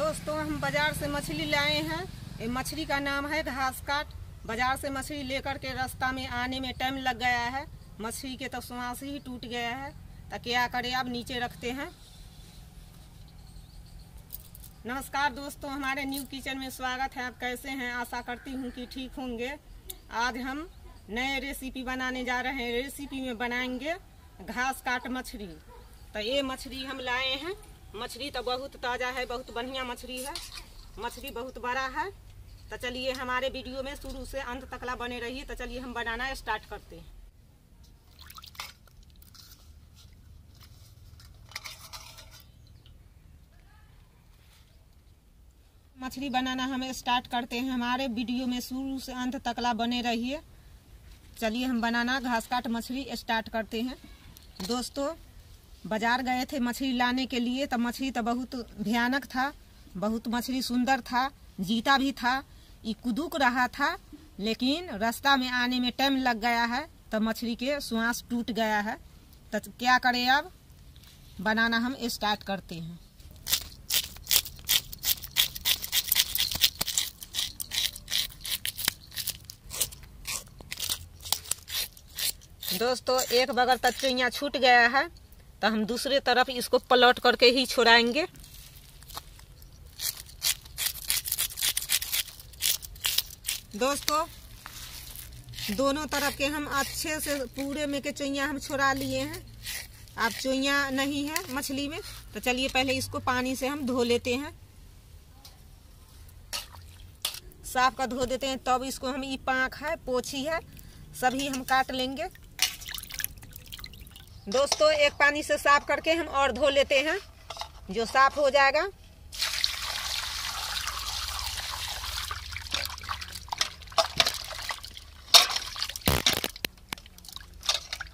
दोस्तों, हम बाज़ार से मछली लाए हैं। ये मछली का नाम है घास काट। बाज़ार से मछली लेकर के रास्ता में आने में टाइम लग गया है। मछली के तो स्वास ही टूट गया है, तो क्या करें, अब नीचे रखते हैं। नमस्कार दोस्तों, हमारे न्यू किचन में स्वागत है। आप कैसे हैं? आशा करती हूँ कि ठीक होंगे। आज हम नए रेसिपी बनाने जा रहे हैं। रेसिपी में बनाएंगे घास काट मछली। तो ये मछली हम लाए हैं। मछली तो बहुत ताज़ा है, बहुत बढ़िया मछली है। मछली बहुत बड़ा है। तो चलिए हमारे वीडियो में शुरू से अंत तकला बने रहिए। तो चलिए हम बनाना स्टार्ट करते हैं। मछली बनाना हम स्टार्ट करते हैं। हमारे वीडियो में शुरू से अंत तकला बने रहिए। चलिए हम बनाना घास काट मछली स्टार्ट करते हैं। दोस्तों, बाज़ार गए थे मछली लाने के लिए। तो मछली तो बहुत भयानक था, बहुत मछली सुंदर था, जीता भी था, ये कुदूक रहा था। लेकिन रास्ता में आने में टाइम लग गया है, तो मछली के श्वास टूट गया है। तो क्या करें, अब बनाना हम स्टार्ट करते हैं। दोस्तों, एक बगल तचुइया छूट गया है, तो हम दूसरे तरफ इसको पलट करके ही छोड़ाएंगे। दोस्तों, दोनों तरफ के हम अच्छे से पूरे में के चुइयाँ हम छोड़ा लिए हैं। अब चुइयाँ नहीं है मछली में। तो चलिए पहले इसको पानी से हम धो लेते हैं, साफ का धो देते हैं। तब तो इसको हम, ये पाँख है, पोछी है, सभी हम काट लेंगे। दोस्तों, एक पानी से साफ करके हम और धो लेते हैं, जो साफ हो जाएगा।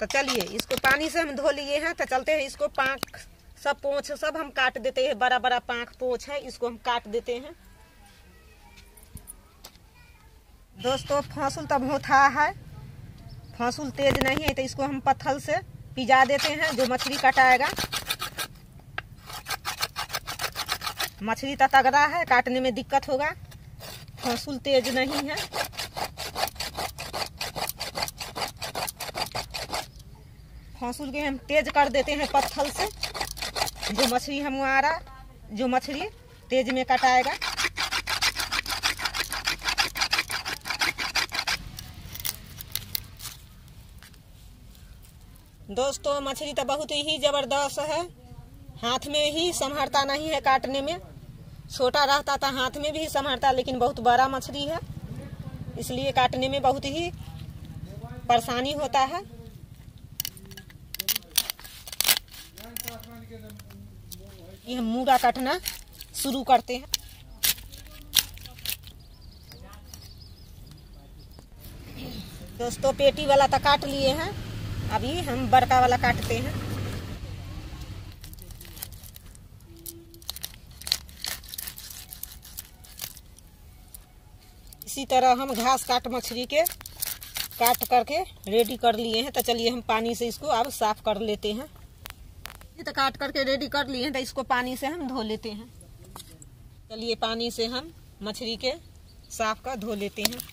तो चलिए इसको पानी से हम धो लिए हैं। तो चलते हैं इसको, पाँख सब, पोंछ सब हम काट देते हैं। बड़ा बड़ा पाँख पोंछ है, इसको हम काट देते हैं। दोस्तों, फांसूल तो बहुत है, फांसूल तेज नहीं है, तो इसको हम पत्थर से पिजा देते हैं, जो मछली कटाएगा। मछली तो तगड़ा है, काटने में दिक्कत होगा, फांसूल तेज नहीं है। फांसूल के हम तेज कर देते हैं पत्थर से, जो मछली हमारा, जो मछली तेज में कटाएगा। दोस्तों, मछली तो बहुत ही ज़बरदस्त है, हाथ में ही संभालता नहीं है काटने में। छोटा रहता था हाथ में भी संभालता, लेकिन बहुत बड़ा मछली है, इसलिए काटने में बहुत ही परेशानी होता है। ये मूड़ा काटना शुरू करते हैं। दोस्तों, पेटी वाला तो काट लिए हैं, अभी हम बड़का वाला काटते हैं। इसी तरह हम घास काट मछली के काट करके रेडी कर लिए हैं। तो चलिए हम पानी से इसको अब साफ कर लेते हैं। ये तो काट करके रेडी कर लिए हैं, तो इसको पानी से हम धो लेते हैं। चलिए पानी से हम मछली के साफ का धो लेते हैं।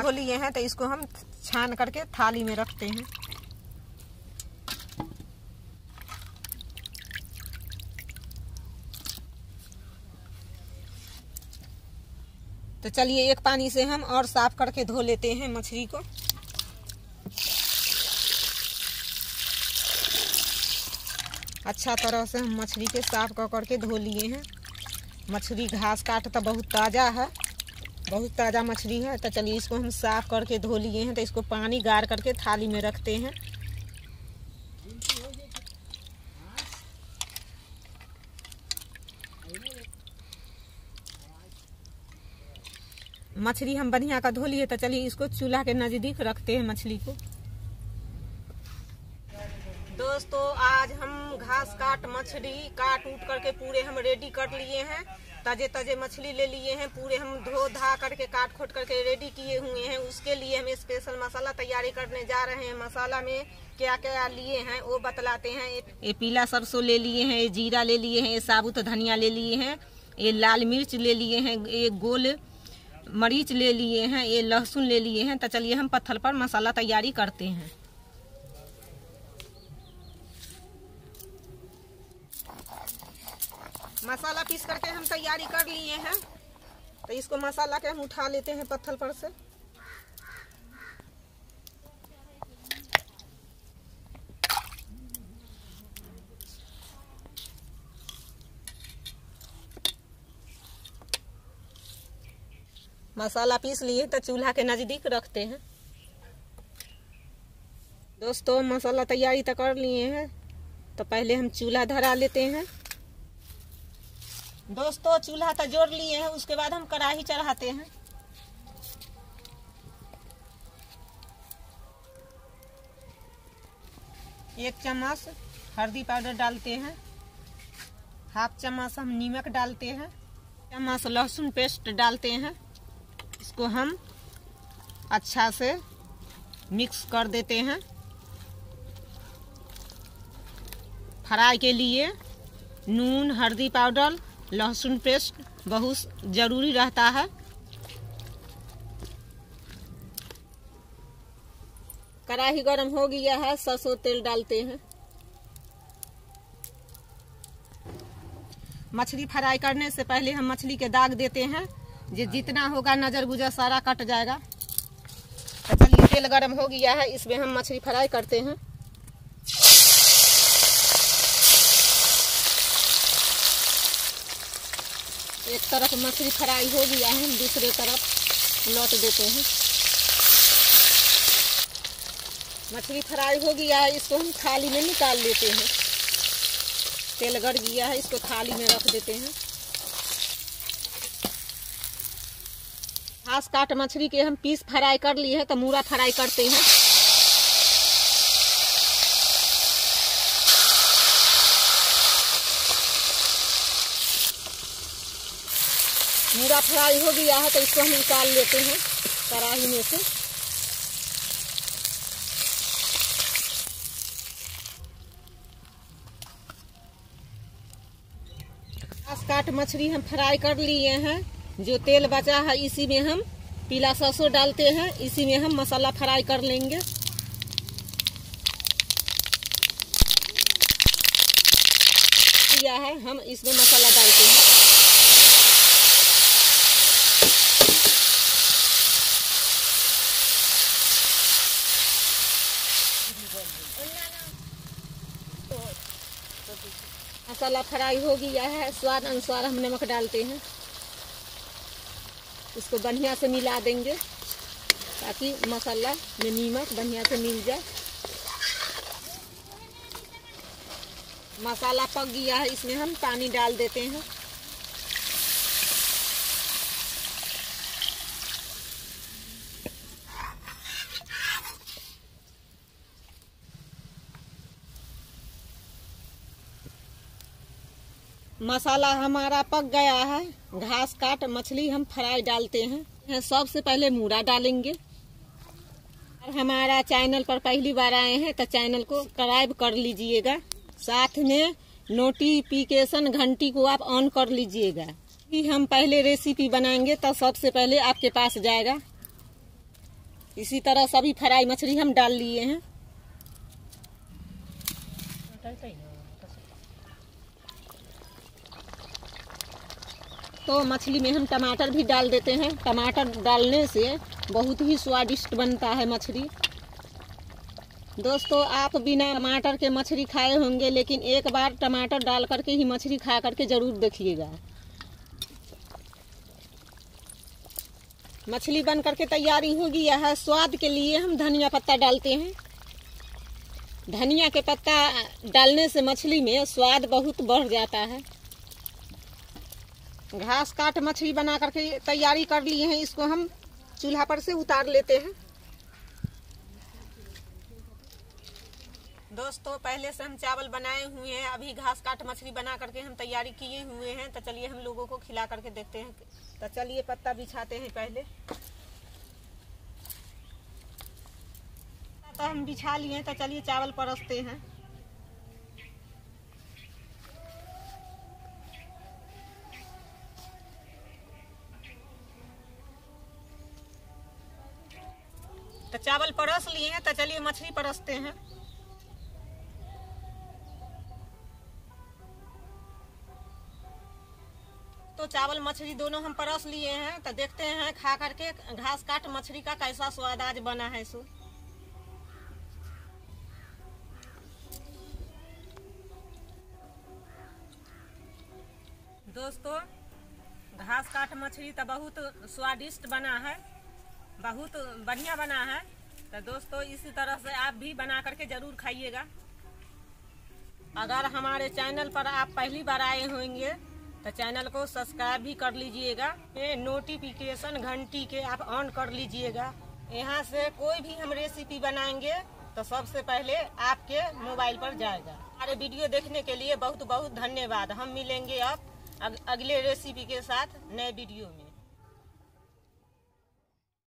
धो लिए हैं, तो इसको हम छान करके थाली में रखते हैं। तो चलिए एक पानी से हम और साफ करके धो लेते हैं मछली को। अच्छा तरह से हम मछली के साफ कर करके धो लिए हैं। मछली घास काट तो बहुत ताज़ा है, बहुत ताज़ा मछली है। तो चलिए इसको हम साफ करके धो लिए हैं। तो इसको पानी गार करके थाली में रखते हैं। मछली हम बढ़िया का धो लिए। तो चलिए इसको चूल्हा के नज़दीक रखते हैं मछली को। दोस्तों, आज हम घास काट मछली काट उठ करके पूरे हम रेडी कर लिए हैं। ताजे ताजे मछली ले लिए हैं, पूरे हम धो धा करके काट खोट करके रेडी किए हुए हैं। उसके लिए हम स्पेशल मसाला तैयारी करने जा रहे हैं। मसाला में क्या क्या लिए हैं वो बतलाते हैं। ये पीला सरसों ले लिए हैं, ये जीरा ले लिए हैं, ये साबुत धनिया ले लिए हैं, ये लाल मिर्च ले लिए हैं, ये गोल मरीच ले लिए हैं, ये लहसुन ले लिए हैं। तो चलिए हम पत्थर पर मसाला तैयारी करते हैं। मसाला पीस करके हम तैयारी कर लिए हैं, तो इसको मसाला के हम उठा लेते हैं पत्थर पर से। मसाला पीस लिए तो चूल्हा के नजदीक रखते हैं। दोस्तों मसाला तैयारी तो कर लिए हैं, तो पहले हम चूल्हा धरा लेते हैं। दोस्तों चूल्हा तो जोड़ लिए हैं, उसके बाद हम कढ़ाई चढ़ाते हैं। एक चम्मच हल्दी पाउडर डालते हैं, हाफ चम्मच हम नमक डालते हैं, चम्मच लहसुन पेस्ट डालते हैं। इसको हम अच्छा से मिक्स कर देते हैं। फ्राई के लिए नून, हल्दी पाउडर, लहसुन पेस्ट बहुत ज़रूरी रहता है। कढ़ाही गर्म हो गया है, सरसों तेल डालते हैं। मछली फ्राई करने से पहले हम मछली के दाग देते हैं, जो जितना होगा नजर गुजर सारा कट जाएगा। तो चलिए तेल गर्म हो गया है, इसमें हम मछली फ्राई करते हैं। एक तरफ मछली फ्राई हो गया है, दूसरे तरफ लौट देते हैं। मछली फ्राई हो गया है, इसको हम थाली में निकाल लेते हैं। तेल गड़ गया है, इसको थाली में रख देते हैं। घास काट मछली के हम पीस फ्राई कर लिए हैं, तो मूड़ा फ्राई करते हैं। मूड़ा फ्राई हो गया है, तो इसको हम निकाल लेते हैं कढ़ाई में से। ग्रास कार्प मछली हम फ्राई कर लिए हैं, जो तेल बचा है इसी में हम पीला सरसों डालते हैं। इसी में हम मसाला फ्राई कर लेंगे। यह है हम इसमें मसाला डालते हैं। मसाला फ्राई हो गया है, स्वाद अनुसार हम नमक डालते हैं। इसको बढ़िया से मिला देंगे ताकि मसाला में नमक बढ़िया से मिल जाए। मसाला पक गया है, इसमें हम पानी डाल देते हैं। मसाला हमारा पक गया है। घास काट मछली हम फ्राई डालते हैं। सबसे पहले मूड़ा डालेंगे। और हमारा चैनल पर पहली बार आए हैं तो चैनल को सब्सक्राइब कर लीजिएगा, साथ में नोटिफिकेशन घंटी को आप ऑन कर लीजिएगा कि हम पहले रेसिपी बनाएंगे तो सबसे पहले आपके पास जाएगा। इसी तरह सभी फ्राई मछली हम डाल लिए हैं। तो मछली में हम टमाटर भी डाल देते हैं। टमाटर डालने से बहुत ही स्वादिष्ट बनता है मछली। दोस्तों आप बिना टमाटर के मछली खाए होंगे, लेकिन एक बार टमाटर डाल करके ही मछली खा करके ज़रूर देखिएगा। मछली बन करके तैयारी हो गया है। स्वाद के लिए हम धनिया पत्ता डालते हैं। धनिया के पत्ता डालने से मछली में स्वाद बहुत बढ़ जाता है। घास काट मछली बना करके तैयारी कर लिए हैं, इसको हम चूल्हा पर से उतार लेते हैं। दोस्तों पहले से हम चावल बनाए हुए हैं, अभी घास काट मछली बना करके हम तैयारी किए हुए हैं। तो चलिए हम लोगों को खिला करके देखते हैं। तो चलिए पत्ता बिछाते हैं। पहले तो हम बिछा लिए। तो चलिए चावल परसते हैं। तो चावल परस लिए हैं। तो चलिए मछली परसते हैं। तो चावल मछली दोनों हम परस लिए हैं। तो देखते हैं खा करके घास काट मछली का कैसा स्वाद आज बना है। सो दोस्तों घास काट मछली तो बहुत स्वादिष्ट बना है, बहुत बढ़िया बना है। तो दोस्तों इसी तरह से आप भी बना करके ज़रूर खाइएगा। अगर हमारे चैनल पर आप पहली बार आए होंगे तो चैनल को सब्सक्राइब भी कर लीजिएगा, ये नोटिफिकेशन घंटी के आप ऑन कर लीजिएगा। यहाँ से कोई भी हम रेसिपी बनाएंगे तो सबसे पहले आपके मोबाइल पर जाएगा। हमारे वीडियो देखने के लिए बहुत बहुत धन्यवाद। हम मिलेंगे अब अगले रेसिपी के साथ नए वीडियो में।